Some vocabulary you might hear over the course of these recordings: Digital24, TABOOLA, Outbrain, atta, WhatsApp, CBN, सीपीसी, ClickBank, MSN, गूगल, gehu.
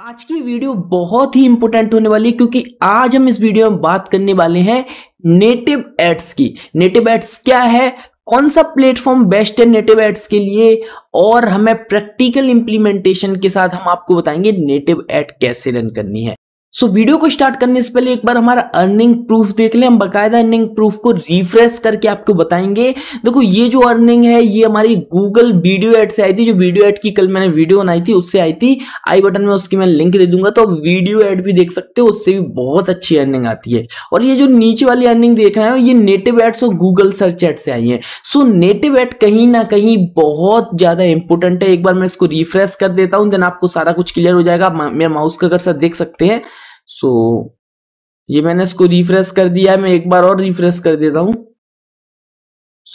आज की वीडियो बहुत ही इंपॉर्टेंट होने वाली है क्योंकि आज हम इस वीडियो में बात करने वाले हैं नेटिव एड्स की। नेटिव एड्स क्या है, कौन सा प्लेटफॉर्म बेस्ट है नेटिव एड्स के लिए, और हमें प्रैक्टिकल इंप्लीमेंटेशन के साथ हम आपको बताएंगे नेटिव एड कैसे रन करनी है। वीडियो को स्टार्ट करने से पहले एक बार हमारा अर्निंग प्रूफ देख लें। हम बाकायदा अर्निंग प्रूफ को रिफ्रेश करके आपको बताएंगे। देखो ये जो अर्निंग है ये हमारी गूगल वीडियो एड से आई थी, जो वीडियो एड की कल मैंने वीडियो बनाई थी उससे आई थी। आई बटन में उसकी मैं लिंक दे दूंगा, तो वीडियो एड भी देख सकते हो, उससे भी बहुत अच्छी अर्निंग आती है। और ये जो नीचे वाली अर्निंग देख रहे हो ये नेटिव एड्स और गूगल सर्च एड से आई है। नेटिव एड कहीं ना कहीं बहुत ज्यादा इंपॉर्टेंट है। एक बार मैं इसको रिफ्रेश कर देता हूँ, देन आपको सारा कुछ क्लियर हो जाएगा। मेरा माउस का कर्सर देख सकते हैं। ये मैंने इसको रिफ्रेश कर दिया है। मैं एक बार और रिफ्रेश कर देता हूं।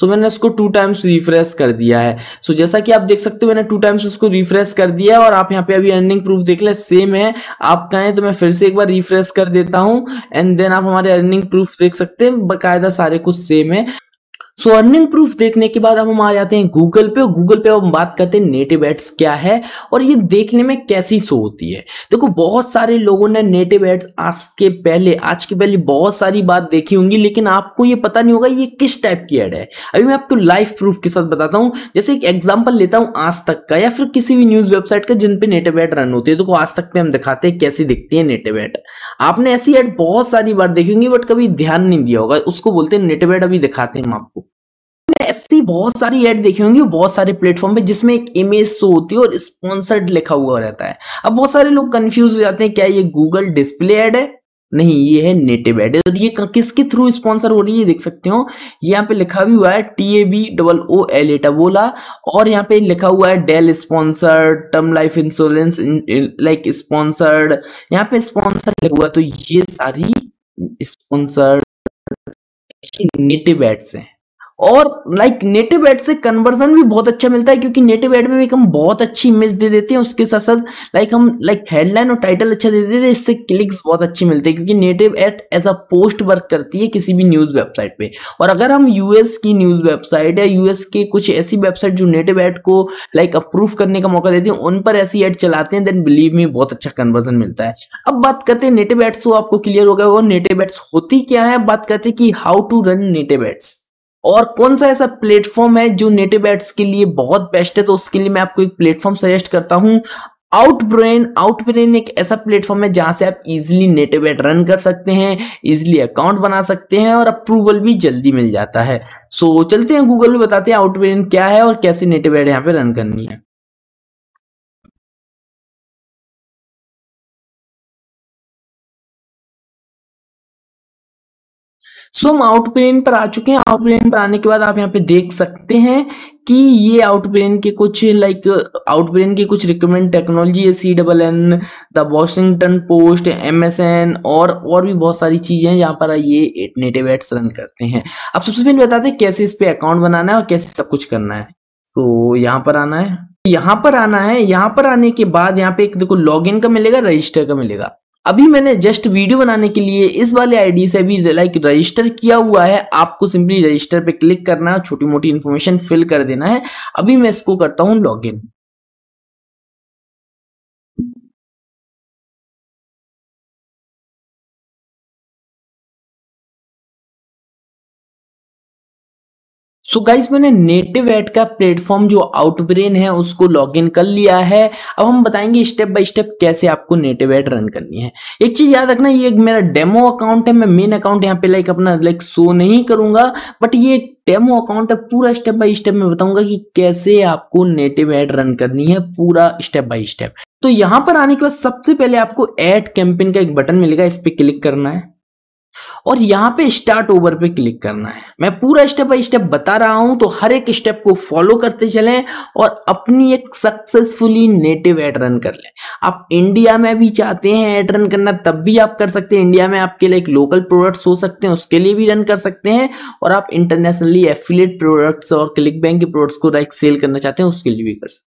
मैंने इसको 2 टाइम्स रिफ्रेश कर दिया है। जैसा कि आप देख सकते हो मैंने 2 टाइम्स इसको रिफ्रेश कर दिया है। और आप यहाँ पे अभी अर्निंग प्रूफ देख ले, सेम है। आप कहें तो मैं फिर से एक बार रिफ्रेश कर देता हूँ, एंड देन आप हमारे अर्निंग प्रूफ देख सकते हैं, बाकायदा सारे कुछ सेम है। अर्निंग प्रूफ देखने के बाद अब हम आ जाते हैं गूगल पे। और गूगल पे हम बात करते हैं नेटिव एड्स क्या है और ये देखने में कैसी शो होती है। देखो बहुत सारे लोगों ने नेटिव एड्स आज के पहले बहुत सारी बात देखी होंगी, लेकिन आपको ये पता नहीं होगा ये किस टाइप की एड है। अभी मैं आपको लाइव प्रूफ के साथ बताता हूँ। जैसे एक एग्जाम्पल लेता हूँ आज तक का या फिर किसी भी न्यूज वेबसाइट का जिनपे नेटिव एड रन होती है। देखो आज तक पे हम दिखाते हैं कैसी दिखती है नेटिव एड। आपने ऐसी एड बहुत सारी बार देखी होंगी बट कभी ध्यान नहीं दिया होगा, उसको बोलते हैं नेटिव एड। अभी दिखाते हैं हम आपको। ऐसी बहुत सारी ऐड देखी होंगी बहुत सारे प्लेटफॉर्म पे जिसमें एक इमेज शो होती है और स्पॉन्सर्ड लिखा हुआ रहता है। अब बहुत सारे लोग कंफ्यूज हो जाते हैं, क्या ये गूगल डिस्प्ले ऐड है? नहीं, ये है नेटिव एड। और ये किसके थ्रू स्पॉन्सर हो रही है ये देख सकते हो। यहाँ पे लिखा भी हुआ है TABOOLA टबोला, और यहाँ पे लिखा हुआ है Dell sponsor, term life insurance like sponsored, यहाँ पे स्पॉन्सर लिखा हुआ। तो ये सारी स्पॉन्सर नेटिव एड्स हैं। और नेटिव एड से कन्वर्जन भी बहुत अच्छा मिलता है क्योंकि नेटिव एड में हम बहुत अच्छी इमेज दे देते हैं, उसके साथ साथ हम हेडलाइन और टाइटल अच्छा दे देते हैं, इससे क्लिक्स बहुत अच्छे मिलते हैं क्योंकि native ad as a post work करती है किसी भी न्यूज वेबसाइट पे। और अगर हम यूएस की न्यूज वेबसाइट या यूएस के कुछ ऐसी वेबसाइट जो नेटिव एड को अप्रूव करने का मौका देती है उन पर ऐसी एड चलाते हैं, देन बिलीव में बहुत अच्छा कन्वर्जन मिलता है। अब बात करते हैं नेटिव एड्स, तो आपको क्लियर हो गया होगा नेटिव एड्स होती क्या है। बात करते हैं कि how to run native ads और कौन सा ऐसा प्लेटफॉर्म है जो नेटिव एड्स के लिए बहुत बेस्ट है। तो उसके लिए मैं आपको एक प्लेटफॉर्म सजेस्ट करता हूं, आउटब्रेन एक ऐसा प्लेटफॉर्म है जहां से आप इजीली नेटिव एड रन कर सकते हैं, इजीली अकाउंट बना सकते हैं और अप्रूवल भी जल्दी मिल जाता है। चलते हैं गूगल में, बताते हैं आउटब्रेन क्या है और कैसे नेटिव एड यहाँ पे रन करनी है। हम आउटब्रेन पर आ चुके हैं। आउटब्रेन पर आने के बाद आप यहाँ पे देख सकते हैं कि ये आउटब्रेन के कुछ रिकमेंड टेक्नोलॉजी है, CBN, the Washington Post, MSN और भी बहुत सारी चीजें हैं जहाँ पर ये नेटिव एड्स रन करते हैं। अब सबसे पहले बताते हैं कैसे इस पे अकाउंट बनाना है और कैसे सब कुछ करना है। तो यहाँ पर आने के बाद यहाँ पे एक देखो लॉगिन का मिलेगा, रजिस्टर का मिलेगा। अभी मैंने जस्ट वीडियो बनाने के लिए इस वाले आईडी से अभी रजिस्टर किया हुआ है। आपको सिंपली रजिस्टर पे क्लिक करना है, छोटी मोटी इन्फॉर्मेशन फिल कर देना है। अभी मैं इसको करता हूं लॉगिन। गाइस मैंने नेटिव एड का प्लेटफॉर्म जो आउटब्रेन है उसको लॉगिन कर लिया है। अब हम बताएंगे स्टेप बाय स्टेप कैसे आपको नेटिव एड रन करनी है। एक चीज याद रखना, ये मेरा डेमो अकाउंट है, मैं मेन अकाउंट यहाँ पे अपना शो नहीं करूंगा, बट ये डेमो अकाउंट है। पूरा स्टेप बाय स्टेप मैं बताऊंगा कि कैसे आपको नेटिव एड रन करनी है, पूरा स्टेप बाय स्टेप। तो यहाँ पर आने के बाद सबसे पहले आपको एड कैंपेन का एक बटन मिलेगा, इस पे क्लिक करना है और यहाँ पे स्टार्ट ओवर पे क्लिक करना है। मैं पूरा स्टेप बाय स्टेप बता रहा हूं, तो हर एक स्टेप को फॉलो करते चलें और अपनी एक सक्सेसफुली नेटिव एड रन कर लें। आप इंडिया में भी चाहते हैं एड रन करना तब भी आप कर सकते हैं। इंडिया में आपके लिए लोकल प्रोडक्ट्स हो सकते हैं, उसके लिए भी रन कर सकते हैं, और आप इंटरनेशनली एफिलिएट प्रोडक्ट्स और क्लिक बैंक के प्रोडक्ट्स को सेल करना चाहते हैं उसके लिए भी कर सकते हैं।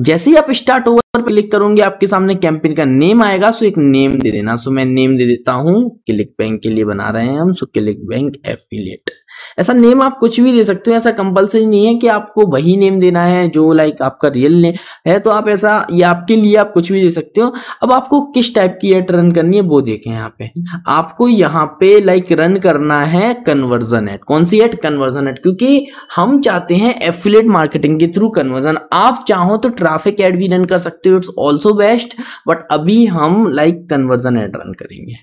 जैसे ही आप स्टार्ट ओवर पर क्लिक करोगे आपके सामने कैंपेन का नेम आएगा, एक नेम दे देना। मैं नेम दे देता हूं, क्लिक बैंक के लिए बना रहे हैं हम, क्लिक बैंक एफिलिएट। ऐसा नेम आप कुछ भी दे सकते हो, ऐसा कंपलसरी नहीं है कि आपको वही नेम देना है जो लाइक आपका रियल नेम है। तो आप ऐसा, ये आपके लिए आप कुछ भी दे सकते हो। अब आपको किस टाइप की एड रन करनी है वो देखें। यहाँ पे आपको यहाँ पे लाइक रन करना है कन्वर्जन एड। कौन सी एड? कन्वर्जन एड, क्योंकि हम चाहते हैं एफिलिएट मार्केटिंग के थ्रू कन्वर्जन। आप चाहो तो ट्रैफिक एड भी रन कर सकते हो, इट्स ऑल्सो बेस्ट, बट अभी हम लाइक कन्वर्जन एड रन करेंगे।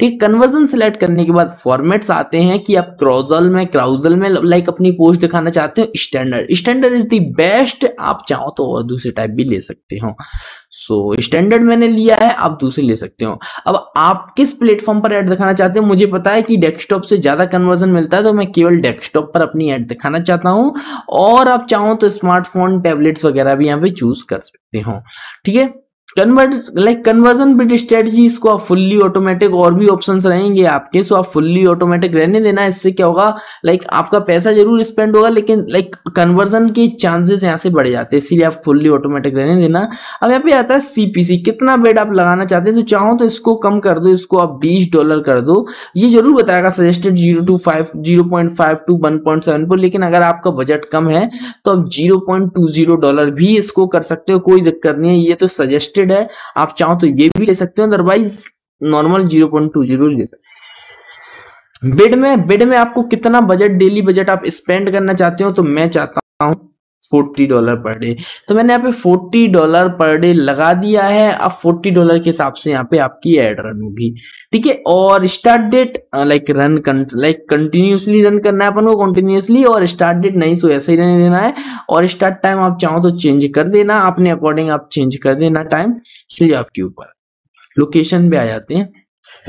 ठीक, कन्वर्जन सिलेक्ट करने के बाद फॉर्मेट्स आते हैं कि आप क्राउजल में लाइक अपनी पोस्ट दिखाना चाहते हो। स्टैंडर्ड इज द बेस्ट, आप चाहो तो और दूसरे टाइप भी ले सकते हो। सो स्टैंडर्ड मैंने लिया है, आप दूसरे ले सकते हो। अब आप किस प्लेटफॉर्म पर ऐड दिखाना चाहते हो? मुझे पता है कि डेस्कटॉप से ज्यादा कन्वर्जन मिलता है, तो मैं केवल डेस्कटॉप पर अपनी ऐड दिखाना चाहता हूं, और आप चाहो तो स्मार्टफोन, टैबलेट्स वगैरह भी यहाँ पे चूज कर सकते हो। ठीक है, कन्वर्जन बिट स्ट्रेटजीज को आप फुल्ली ऑटोमेटिक, और भी ऑप्शंस रहेंगे आपके, सो आप फुल्ली ऑटोमेटिक रहने देना। इससे क्या होगा, लाइक आपका पैसा जरूर स्पेंड होगा, लेकिन लाइक कन्वर्जन के चांसेस यहाँ से बढ़ जाते हैं, इसीलिए आप फुल्ली ऑटोमेटिक रहने देना। अब यहाँ पे आता है सीपीसी, कितना बेड आप लगाना चाहते हैं। तो चाहो तो इसको कम कर दो, इसको आप $20 कर दो। ये जरूर बताएगा सजेस्टेड 0.5 to 1.7 पर, लेकिन अगर आपका बजट कम है तो आप $0.20 भी इसको कर सकते हो, कोई दिक्कत नहीं है। ये तो सजेस्टेड है, आप चाहो तो ये भी ले सकते हो, अदरवाइज नॉर्मल 0.20 ले सकते हो। बिड में आपको कितना बजट, डेली बजट आप स्पेंड करना चाहते हो? तो मैं चाहता हूं $40 पर डे, तो मैंने यहाँ पे $40 पर डे लगा दिया है। अब $40 के हिसाब से यहाँ पे आपकी एड रन होगी। ठीक है, और start date like run continuously run करना है अपन को, कंटिन्यूसली, और स्टार्ट डेट नहीं सो ऐसे ही रहने देना है। और स्टार्ट टाइम आप चाहो तो चेंज कर देना, अपने अकॉर्डिंग आप चेंज कर देना टाइम, इसलिए आपके ऊपर। लोकेशन पे आ जाते हैं।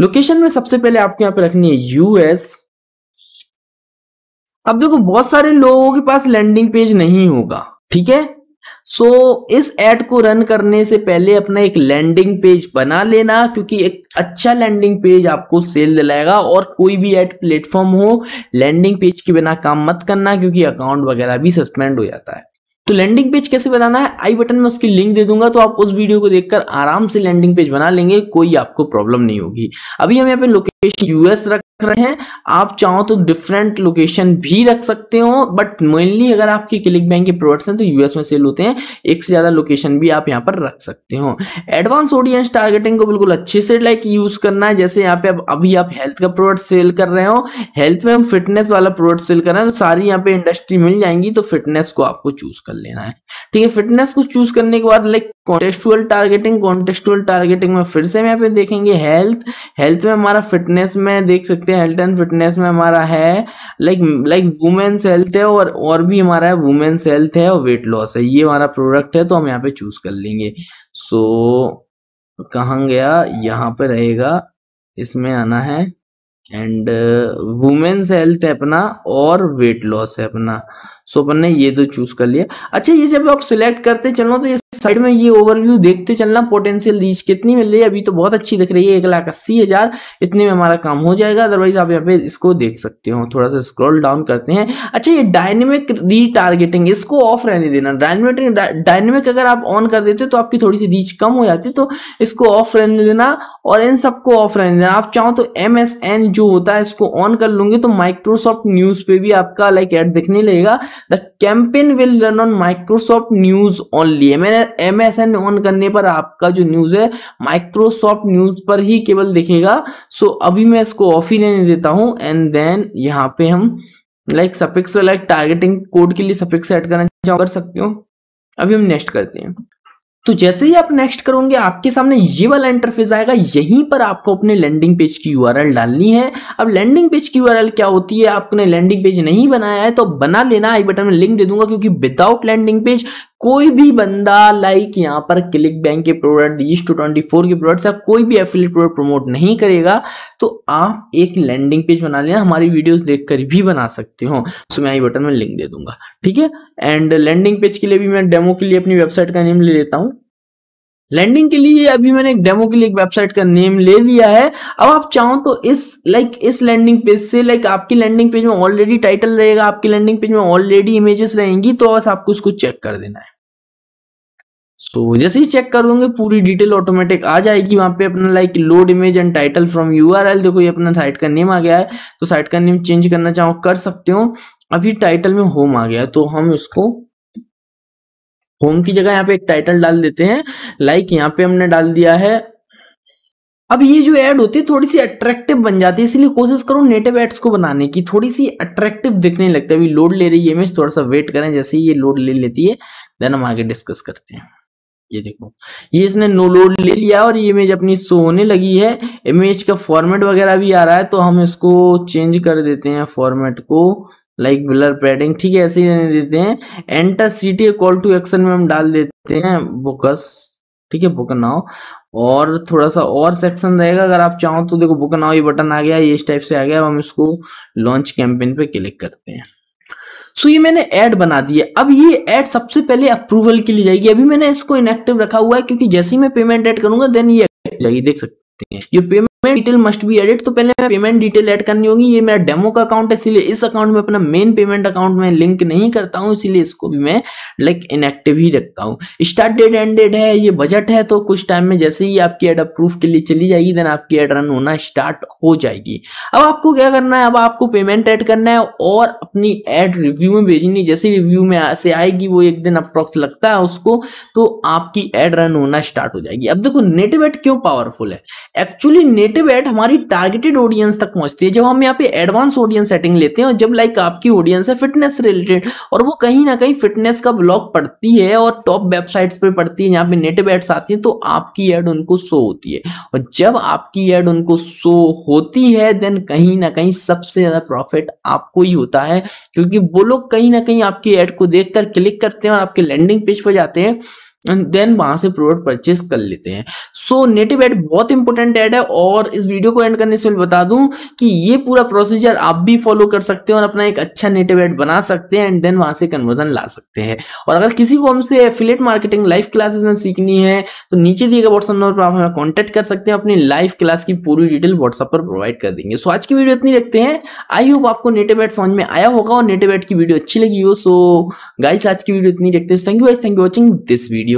लोकेशन में सबसे पहले आपको यहाँ पे रखनी है US। अब देखो बहुत सारे लोगों के पास लैंडिंग पेज नहीं होगा, ठीक है। सो इस ऐड को रन करने से पहले अपना एक लैंडिंग पेज बना लेना, क्योंकि एक अच्छा लैंडिंग पेज आपको सेल दिलाएगा। और कोई भी ऐड प्लेटफॉर्म हो, लैंडिंग पेज के बिना काम मत करना, क्योंकि अकाउंट वगैरह भी सस्पेंड हो जाता है। तो लैंडिंग पेज कैसे बनाना है, आई बटन में उसकी लिंक दे दूंगा, तो आप उस वीडियो को देखकर आराम से लैंडिंग पेज बना लेंगे, कोई आपको प्रॉब्लम नहीं होगी। अभी हम यहाँ पे लोकेशन US रख रहे हैं, आप चाहो तो डिफरेंट लोकेशन भी रख सकते हो, बट मेनली अगर आपके क्लिक बैंक के प्रोडक्ट्स हैं तो US में सेल होते हैं, एक से ज्यादा लोकेशन भी आप यहाँ पर रख सकते हो। एडवांस ऑडियंस टारगेटिंग को बिल्कुल अच्छे से लाइक यूज करना है। जैसे यहाँ पे अभी आप हेल्थ का प्रोडक्ट सेल कर रहे हो, हेल्थ में हम फिटनेस वाला प्रोडक्ट सेल कर रहे हैं, तो सारी यहाँ पे इंडस्ट्री मिल जाएंगी, तो फिटनेस को आपको चूज कर लेना है। ठीक है, फिटनेस को चूज करने के बाद लाइक कॉन्टेक्चुअल टारगेटिंग में फिर से हम यहाँ पे देखेंगे हेल्थ में हमारा, फिटनेस में देख सकते हैं, हेल्थ एंड फिटनेस में हमारा है लाइक वुमेन्स हेल्थ है, और भी हमारा है वुमेन्स हेल्थ है और वेट लॉस है, ये हमारा प्रोडक्ट है, तो हम यहाँ पे चूज कर लेंगे। सो कहाँ गया, यहाँ पे रहेगा, इसमें आना है एंड वुमेन्स हेल्थ है अपना और वेट लॉस है अपना। सो अपन ने ये तो चूज कर लिया। अच्छा, ये जब आप सिलेक्ट करते चलो तो ये साइड में ये ओवरव्यू देखते चलना, पोटेंशियल रीच कितनी मिल रही है। अभी तो बहुत अच्छी दिख रही है, 1,80,000, इतने में हमारा काम हो जाएगा। अदरवाइज आप यहाँ पे इसको देख सकते हो, थोड़ा सा स्क्रॉल डाउन करते हैं। अच्छा, ये डायनेमिक रीटारगेटिंग, इसको ऑफ रहने देना। डायनेमिक अगर आप ऑन कर देते तो आपकी थोड़ी सी रीच कम हो जाती, तो इसको ऑफ रहने देना, और इन सबको ऑफ रहने देना। आप चाहो तो MSN जो होता है इसको ऑन कर लूंगे, तो माइक्रोसॉफ्ट न्यूज पे भी आपका लाइक एड दिखने लगेगा। The campaign will run on Microsoft news only. मैंने MSN ऑन करने पर आपका जो न्यूज है माइक्रोसॉफ्ट न्यूज पर ही केवल दिखेगा। सो अभी मैं इसको ऑफ ही रहने देता हूं। एंड देन यहाँ पे हम like suffix like targeting code के लिए सफिक्स ऐड करना चाहो कर सकते हो। अभी हम नेक्स्ट करते हैं। तो जैसे ही आप नेक्स्ट करोगे आपके सामने ये वाला इंटरफेस आएगा, यहीं पर आपको अपने लैंडिंग पेज की URL डालनी है। अब लैंडिंग पेज की URL क्या होती है, आपने लैंडिंग पेज नहीं बनाया है तो बना लेना, आई बटन में लिंक दे दूंगा, क्योंकि विदाउट लैंडिंग पेज कोई भी बंदा लाइक यहाँ पर क्लिक बैंक के प्रोडक्ट, Digital24 के प्रोडक्ट्स या कोई भी एफिलिएट प्रोडक्ट प्रमोट नहीं करेगा। तो आप एक लैंडिंग पेज बना लेना, हमारी वीडियोस देखकर भी बना सकते हो। सो मैं आई बटन में लिंक दे दूंगा, ठीक है। एंड लैंडिंग पेज के लिए भी मैं डेमो के लिए अपनी वेबसाइट का नेम ले लेता हूँ। लैंडिंग के लिए अभी मैंने एक डेमो के लिए एक वेबसाइट का नेम ले लिया है। अब आप चाहो तो इस लैंडिंग पेज से लाइक आपकी लैंडिंग पेज में ऑलरेडी टाइटल रहेगा, आपकी लैंडिंग पेज में ऑलरेडी इमेजेस रहेंगी, तो बस आपको इसको चेक कर देना है। सो जैसे ही चेक कर दूंगे पूरी डिटेल ऑटोमेटिक आ जाएगी वहां पे अपना, like load image and title from URL. देखो ये अपना साइट का नेम आ गया है, तो साइट का नेम चेंज करना चाहो कर सकते हो। अभी टाइटल में होम आ गया, तो हम इसको होम की जगह यहाँ पे एक टाइटल डाल देते हैं, लाइक यहाँ पे हमने डाल दिया है। अब ये जो ऐड होती है थोड़ी सी अट्रैक्टिव बन जाती है, इसलिए कोशिश करो नेटिव एड्स को बनाने की, थोड़ी सी अट्रैक्टिव दिखने लगती है। अभी लोड ले रही है इमेज, थोड़ा सा वेट करें, जैसे ही ये लोड ले लेती है देन हम आगे डिस्कस करते हैं। ये देखो ये इसने नो लोड ले लिया और ये इमेज अपनी शो होने लगी है। इमेज का फॉर्मेट वगैरह भी आ रहा है, तो हम इसको चेंज कर देते हैं फॉर्मेट को, लाइक ब्लर पैडिंग, ठीक है ऐसे ही रहने देते हैं। Enter city call to action में हम डाल देते हैं बुकस, ठीक है बुक नाउ, और थोड़ा सा और सेक्शन रहेगा अगर आप चाहो तो। देखो बुक नाउ ये बटन आ गया, ये इस टाइप से आ गया। अब हम इसको लॉन्च कैंपेन पे क्लिक करते हैं। सो ये मैंने ऐड बना दी है। अब ये ऐड सबसे पहले अप्रूवल के लिए जाएगी। अभी मैंने इसको इनएक्टिव रखा हुआ है क्योंकि जैसे ही मैं पेमेंट ऐड करूंगा देन ये एक्टिव जाएगी, देख सकते हैं। ये payment detail must be edit, तो पहले मैं पेमेंट डिटेल ऐड करनी होगी। ये मेरा डेमो का अकाउंट है, इसीलिए इस अकाउंट में अपना मेन पेमेंट अकाउंट में लिंक नहीं करता हूँ, इसीलिए इसको भी मैं लाइक इनएक्टिव ही रखता हूँ। स्टार्ट डेट एंड डेट है, ये बजट है, तो कुछ टाइम में जैसे ही आपकी एड अप्रूव के लिए चली जाएगी देन आपकी एड रन होना स्टार्ट हो जाएगी। अब आपको क्या करना है, अब आपको पेमेंट ऐड करना है और अपनी एड रिव्यू में भेजनी। जैसे रिव्यू में से आएगी, वो एक दिन अप्रॉक्स लगता है उसको, तो आपकी एड रन होना स्टार्ट हो जाएगी। अब देखो नेटिव एड क्यों पावरफुल है। एक्चुअली नेटिव एड हमारी टारगेटेड ऑडियंस तक पहुंचती है। जब हम यहाँ पे एडवांस ऑडियंस सेटिंग लेते हैं और जब लाइक आपकी ऑडियंस है फिटनेस रिलेटेड और वो कहीं ना कहीं फिटनेस का ब्लॉग पढ़ती है और टॉप वेबसाइट्स पे पढ़ती है, यहाँ पे नेटिव एड्स आती हैं, तो आपकी एड उनको शो होती है। और जब आपकी एड उनको शो होती है देन कहीं ना कहीं सबसे ज्यादा प्रॉफिट आपको ही होता है, क्योंकि वो लोग कहीं ना कहीं आपकी एड को देखकर क्लिक करते हैं और आपके लैंडिंग पेज पर जाते हैं एंड देन वहां से प्रोडक्ट परचेस कर लेते हैं। सो नेटिव ऐड बहुत इंपॉर्टेंट ऐड है। और इस वीडियो को एंड करने से पहले बता दूं कि ये पूरा प्रोसीजर आप भी फॉलो कर सकते हो और अपना एक अच्छा नेटिव ऐड बना सकते हैं एंड देन वहां से कन्वर्जन ला सकते हैं। और अगर किसी को हमसे एफिलिएट मार्केटिंग लाइव क्लासेस में सीखनी है तो नीचे दिए गए व्हाट्सएप नंबर पर आप हमें कॉन्टेक्ट कर सकते हैं। अपनी लाइव क्लास की पूरी डिटेल व्हाट्सएप पर प्रोवाइड कर देंगे। सो आज की वीडियो इतनी देखते हैं। आई होप आपको नेटिव ऐड समझ में आया होगा और नेटिव ऐड की वीडियो अच्छी लगी हो। सो गाइस आज की वीडियो इतनी देखते हैं। Thank you watching this video.